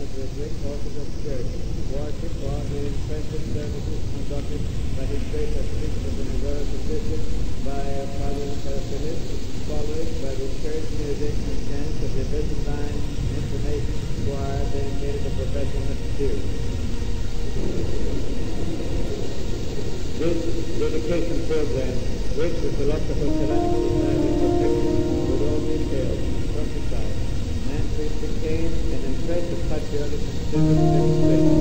the great causes of charity, worship God in friendship services conducted by his faith as priest of the Nevada Pacific by Father Philip, followed by the church music and chants of the Byzantine information choir dedicated to professional students. This dedication program, which the Philosophical Ceramic Society conducted with all details, which became an impressive patriotic demonstration,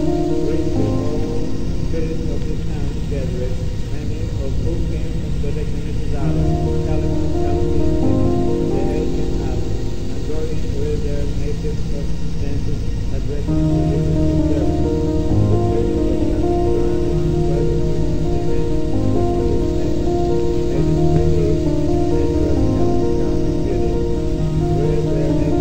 bringing all spirits of the town together, many of who came from the communities out of California, the Asian Islands, and going with their native circumstances addressing religious services. The church of the town was in Central California City, where their native.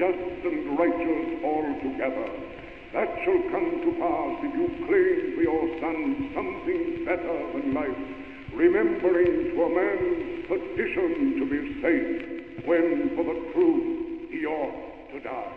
just and righteous altogether. That shall come to pass if you claim for your son something better than life, remembering to a man's perdition to be saved, when for the truth he ought to die.